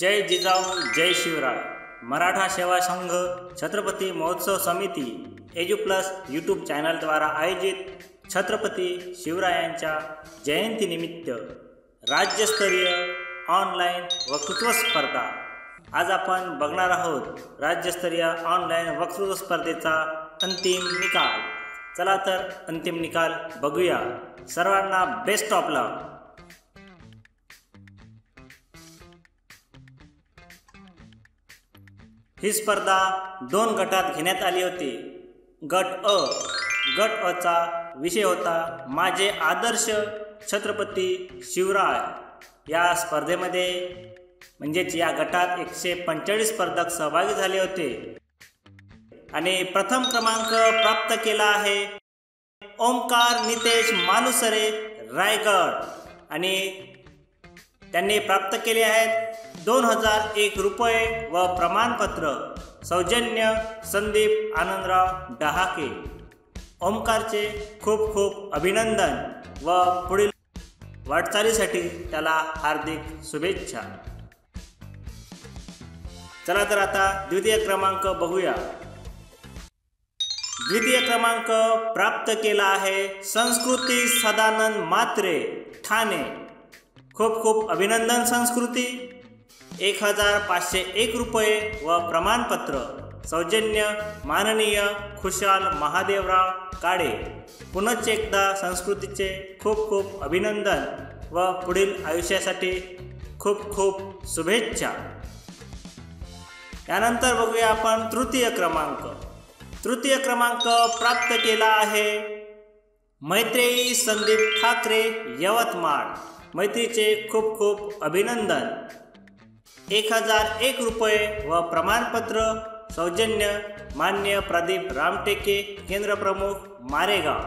जय जिजाऊ, जय शिवराय। मराठा सेवा संघ छत्रपति महोत्सव समिति एज्यू प्लस यूट्यूब चैनल द्वारा आयोजित छत्रपति शिवरायांच्या जयंतीनिमित्त राज्यस्तरीय ऑनलाइन वक्तृत्व स्पर्धा। आज आपण बघणार आहोत राज्यस्तरीय ऑनलाइन वक्तृत्व स्पर्धेचा अंतिम निकाल। चला तर अंतिम निकाल बघूया। सर्वांना बेस्ट ऑफ लक। ही स्पर्धा दोन गटात घेण्यात आली होती। गट अ चा विषय होता माझे आदर्श छत्रपती शिवराय। या स्पर्धेमध्ये म्हणजेच या गटात 145 स्पर्धक सहभागी झाले होते आणि प्रथम क्रमांक प्राप्त केला आहे ओमकार नितेश मानुसरे, रायगड, आणि त्यांनी प्राप्त केले आहेत 2001 रुपये व प्रमाणपत्र सौजन्य संदीप आनंदराव डहाके। ओमकारचे खूप खूप अभिनंदन व पुढील वाटचालीसाठी त्याला हार्दिक शुभेच्छा। चला तर आता द्वितीय क्रमांक बघूया। द्वितीय क्रमांक प्राप्त केला आहे संस्कृती सदानंद मात्रे, ठाणे। खूप खूप अभिनंदन संस्कृती। 1501 रुपये व प्रमाणपत्र सौजन्य माननीय खुशाल महादेवराव काडे। पुनः एकदा संस्कृतीचे खूप खूप अभिनंदन व पुढील आयुष्यासाठी खूप खूप शुभेच्छा। त्यानंतर बघूया आपण तृतीय क्रमांक। तृतीय क्रमांक प्राप्त केला आहे मैत्री संदीप ठाकरे, यवतमाळ। मैत्रीचे खूप खूप अभिनंदन। 1001 रुपये व प्रमाणपत्र सौजन्य मान्य प्रदीप रामटेके, केंद्र प्रमुख, मारेगाव।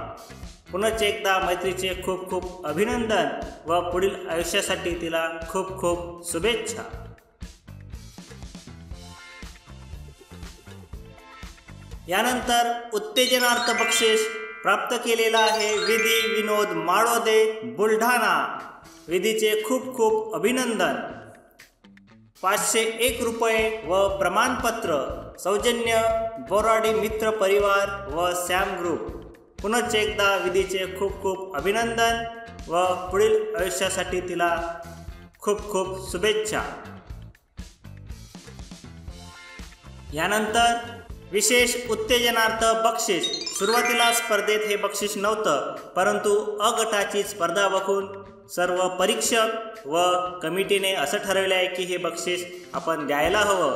पुनः एकदा मैत्रीचे खूप खूप अभिनंदन व पुढील आयुष्यासाठी तिला खूप खूप शुभेच्छा। यानंतर उत्तेजनार्थ बक्षीस प्राप्त केलेला आहे विधी विनोद माळोदे, बुलढाणा। विधीचे खूप खूप अभिनंदन। 501 रुपये व प्रमाणपत्र सौजन्य बोराडी मित्र परिवार व सॅम ग्रुप। पुनः एकदा विधीचे खूप खूप अभिनंदन व पुढील आयुष्यासाठी तिला खूप खूप शुभेच्छा। यानंतर विशेष उत्तेजनार्थ बक्षीस। सुरुवातीला स्पर्धेत हे बक्षीस नव्हतं, परंतु अ गटाची स्पर्धा बघून सर्व परीक्षक व कमिटीने असं ठरवले आहे की हे बक्षीस आपण द्यायला हवं,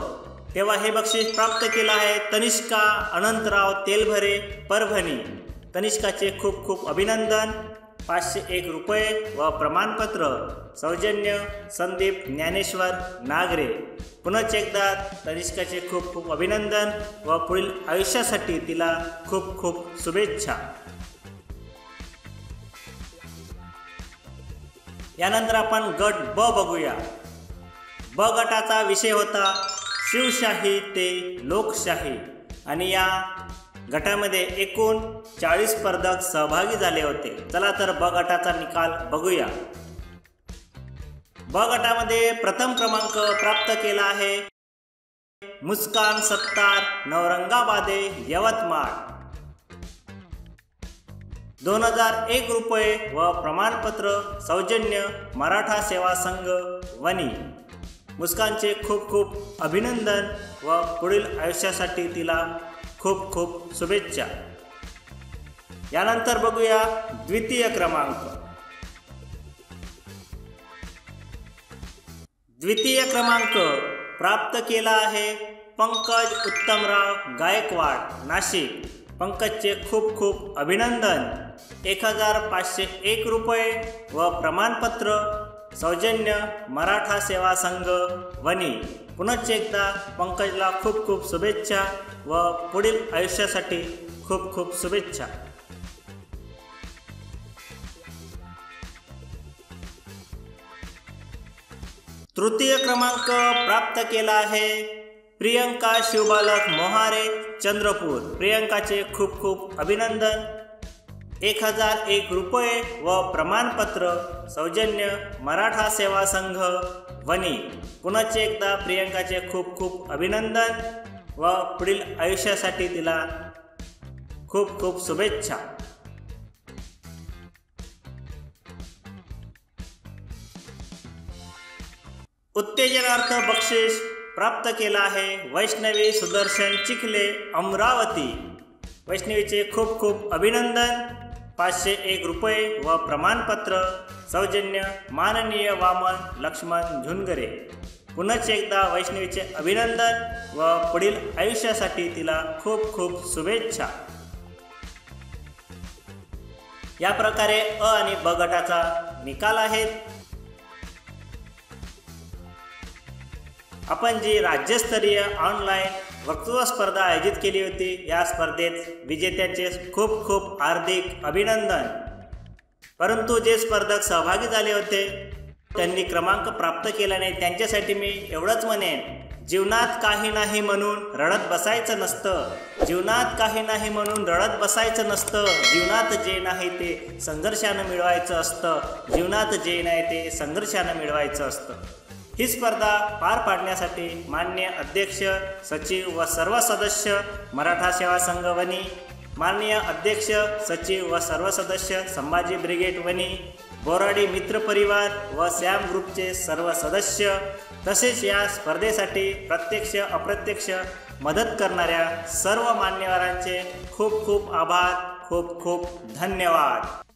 तेव्हा हे बक्षीस प्राप्त केलं आहे तनिष्का अनंतराव तेलभरे, परभणी। तनिष्काचे खूप खूप अभिनंदन। 501 रुपये व प्रमाणपत्र सौजन्य संदीप ज्ञानेश्वर नागरे। पुनः एकदा तनिष्काचे खूप खूप अभिनंदन व पुढील आयुष्यासाठी तिला खूप खूप शुभेच्छा। यानंतर आपण गट ब बघूया। ब गटाचा विषय होता शिवशाही ते लोकशाही आणि या गटामध्ये 39 स्पर्धक सहभागी झाले होते। चला तर ब गटाचा निकाल बघूया। ब गटामध्ये प्रथम क्रमांक प्राप्त केला आहे मुस्कान सत्तार, नवरंगाबादे, यवतमाळ। 2001 रुपये व प्रमाणपत्र सौजन्य मराठा सेवा संघ, वणी। मुस्कानचे खूप खूप अभिनंदन व पुढील आयुष्यासाठी तिला खूप खूप शुभेच्छा। यानंतर बघूया द्वितीय क्रमांक। द्वितीय क्रमांक प्राप्त केला आहे पंकज उत्तमराव गायकवाड, नाशिक। पंकजचे खूप खूप अभिनंदन। 1501 रुपये व प्रमाणपत्र सौजन्य मराठा सेवा संघ, वणी। पुनः एकदा पंकजला खूप खूप शुभेच्छा व पुढील आयुष्यासाठी खूप खूप शुभेच्छा। तृतीय क्रमांक प्राप्त केला आहे प्रियंका शिवबालक मोहारे, चंद्रपूर। प्रियंकाचे खूप खूप अभिनंदन। 1,001 रुपये व प्रमाणपत्र सौजन्य मराठा सेवा संघ वनी। पुनः एकदा प्रियंकाचे खूप खूप अभिनंदन व पुढील आयुष्यासाठी तिला खूप खूप शुभेच्छा। उत्तेजनार्थ बक्षीस प्राप्त केला आहे वैष्णवी सुदर्शन चिखले अमरावती। वैष्णवीचे खूप खूप अभिनंदन। 501 रुपये व प्रमाणपत्र सौजन्य माननीय वामन लक्ष्मण झुंगरे। पुनः एकदा वैष्णवीचे अभिनंदन व पुढील आयुष्यासाठी तिला खूप खूप शुभेच्छा। या प्रकारे अ आणि ब गटाचा निकाल आहेत। आपण जी राज्यस्तरीय ऑनलाइन वक्तृत्व स्पर्धा आयोजित केली होती या स्पर्धेत विजेत्यांचे खूप खूप हार्दिक अभिनंदन। परंतु जे स्पर्धक सहभागी झाले होते त्यांनी क्रमांक प्राप्त केला नाही त्यांच्यासाठी मी एवढंच म्हणेन, जीवनात काही नाही म्हणून रडत बसायचं नसतं, जीवनात काही नाही म्हणून रडत बसायचं नसतं, जीवनात जे नाही ते संघर्षानं मिळवायचं असतं, जीवनात जे नाही ते संघर्षानं मिळवायचं असतं। ही स्पर्धा पार पाडण्यासाठी मान्य अध्यक्ष सचिव व सर्व सदस्य मराठा सेवा संघ वनी, माननीय अध्यक्ष सचिव व सर्व सदस्य संभाजी ब्रिगेड वनी, बोराडी मित्र परिवार व सॅम ग्रुपचे सर्व सदस्य, तसेच या स्पर्धेसाठी प्रत्यक्ष अप्रत्यक्ष मदत करणाऱ्या सर्व मान्यवरांचे खूप खूप आभार, खूप खूप धन्यवाद।